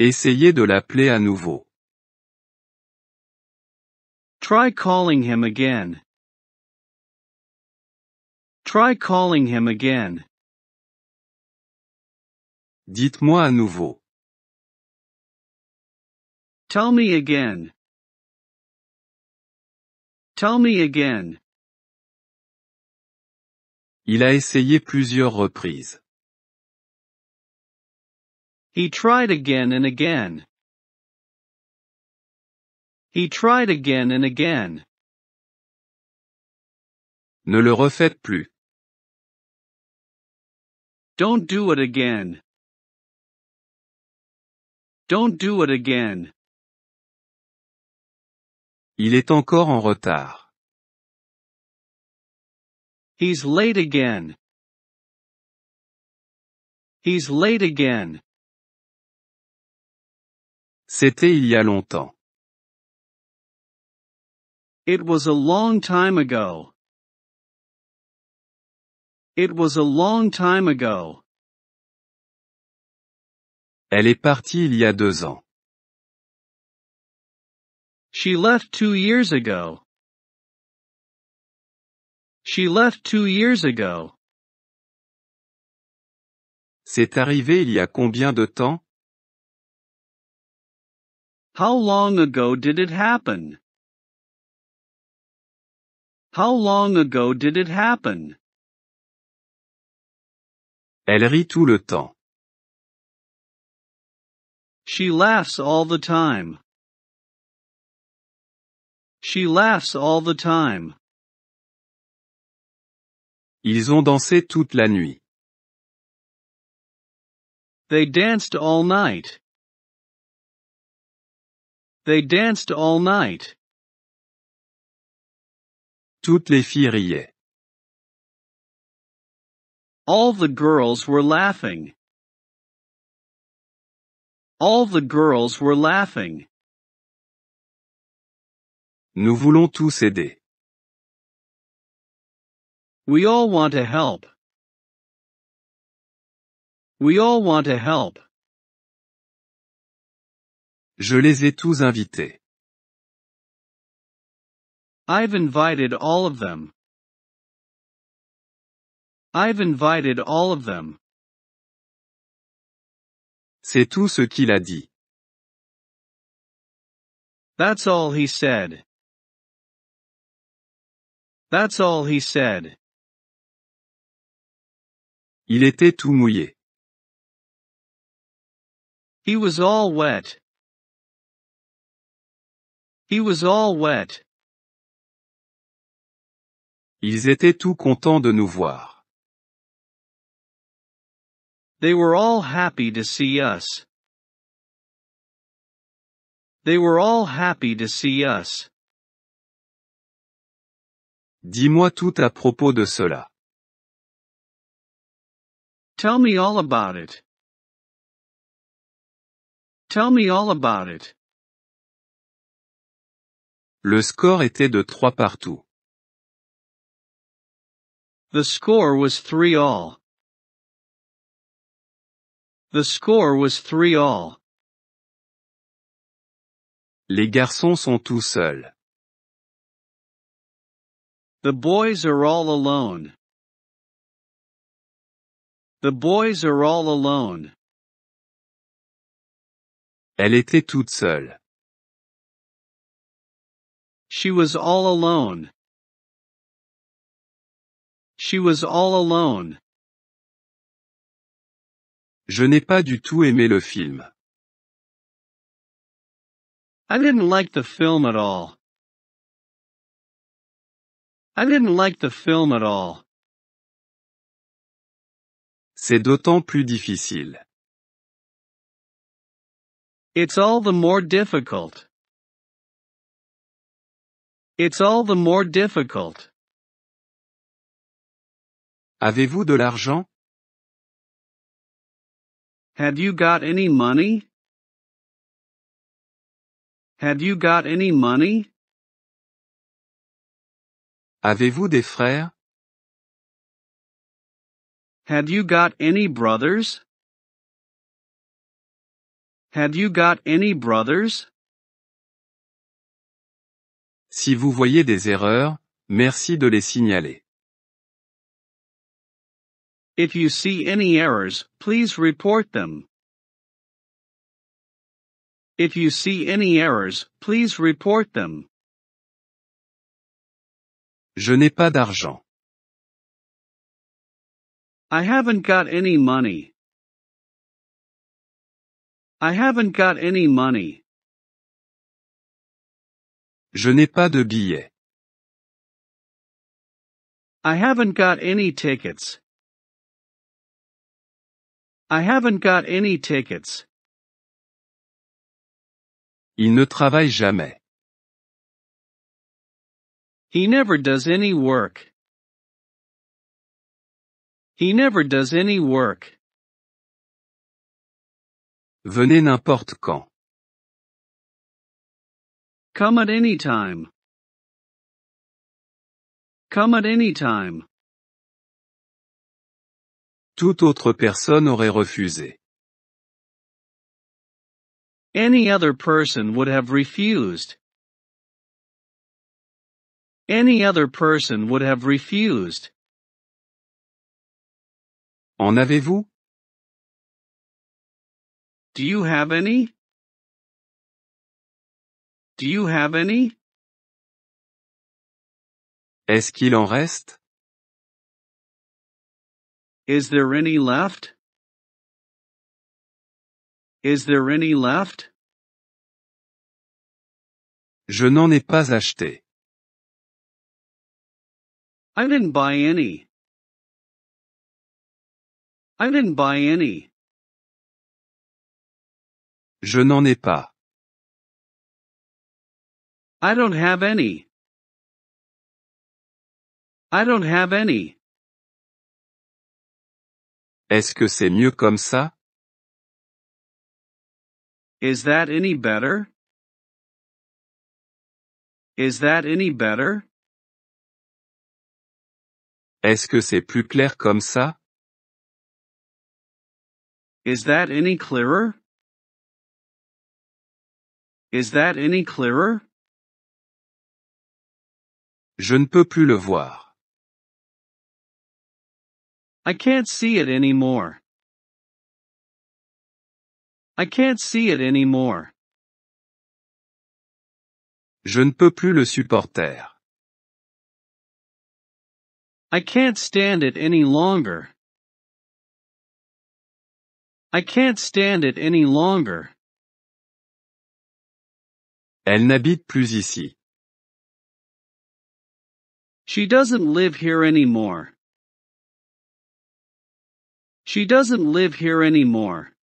Essayez de l'appeler à nouveau. Try calling him again. Try calling him again. Dites-moi à nouveau. Tell me again. Tell me again. Il a essayé plusieurs reprises. He tried again and again. He tried again and again. Ne le refaites plus. Don't do it again. Don't do it again. Il est encore en retard. He's late again. He's late again. C'était il y a longtemps. It was a long time ago. It was a long time ago. Elle est partie il y a 2 ans. She left 2 years ago. She left 2 years ago. C'est arrivé il y a combien de temps? How long ago did it happen? How long ago did it happen? Elle rit tout le temps. She laughs all the time. She laughs all the time. Ils ont dansé toute la nuit. They danced all night. They danced all night. Toutes les filles riaient. All the girls were laughing. All the girls were laughing. Nous voulons tous aider. We all want to help. We all want to help. Je les ai tous invités. I've invited all of them. I've invited all of them. C'est tout ce qu'il a dit. That's all he said. That's all he said. Il était tout mouillé. He was all wet. He was all wet. Ils étaient tout contents de nous voir. They were all happy to see us. They were all happy to see us. Dis-moi tout à propos de cela. Tell me all about it. Tell me all about it. Le score était de 3 partout. The score was 3 all. The score was 3 all. Les garçons sont tout seuls. The boys are all alone. The boys are all alone. Elle était toute seule. She was all alone. She was all alone. Je n'ai pas du tout aimé le film. I didn't like the film at all. I didn't like the film at all. C'est d'autant plus difficile. It's all the more difficult. It's all the more difficult. Avez-vous de l'argent? Have you got any money? Have you got any money? Avez-vous des frères? Have you got any brothers? Had you got any brothers? Si vous voyez des erreurs, merci de les signaler. If you see any errors, please report them. If you see any errors, please report them. Je n'ai pas d'argent. I haven't got any money. I haven't got any money. Je n'ai pas de billets. I haven't got any tickets. I haven't got any tickets. Il ne travaille jamais. He never does any work. He never does any work. Venez n'importe quand. Come at any time. Come at any time. Toute autre personne aurait refusé. Any other person would have refused. Any other person would have refused. En avez-vous? Do you have any? Do you have any? Est-ce qu'il en reste? Is there any left? Is there any left? Je n'en ai pas acheté. I didn't buy any. I didn't buy any. Je n'en ai pas. I don't have any. I don't have any. Est-ce que c'est mieux comme ça? Is that any better? Is that any better? Est-ce que c'est plus clair comme ça? Is that any clearer? Is that any clearer? Je ne peux plus le voir. I can't see it anymore. I can't see it anymore. Je ne peux plus le supporter. I can't stand it any longer. I can't stand it any longer. Elle n'habite plus ici. She doesn't live here anymore. She doesn't live here anymore.